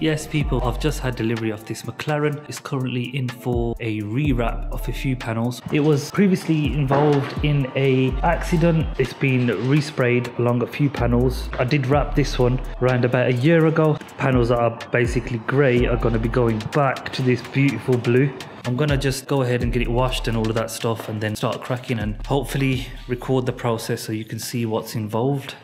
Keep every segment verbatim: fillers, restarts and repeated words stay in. Yes people, I've just had delivery of this McLaren. It's currently in for a rewrap of a few panels. It was previously involved in a accident. It's been resprayed along a few panels. I did wrap this one around about a year ago. Panels that are basically grey are going to be going back to this beautiful blue. I'm gonna just go ahead and get it washed and all of that stuff and then start cracking and hopefully record the process so you can see what's involved.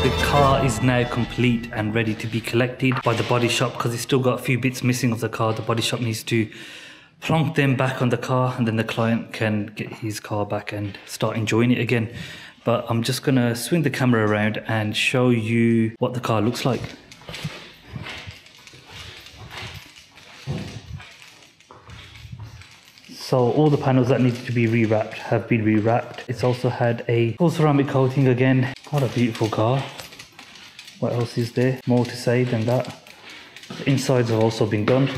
The car is now complete and ready to be collected by the body shop because it's still got a few bits missing of the car. The body shop needs to plonk them back on the car and then the client can get his car back and start enjoying it again. But I'm just going to swing the camera around and show you what the car looks like. So all the panels that needed to be rewrapped have been rewrapped. It's also had a full ceramic coating again. What a beautiful car. what else is there? More to say than that. The insides have also been done.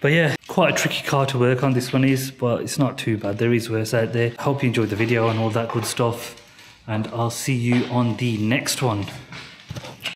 But yeah, quite a tricky car to work on, this one is, but it's not too bad. There is worse out there. Hope you enjoyed the video and all that good stuff, and I'll see you on the next one.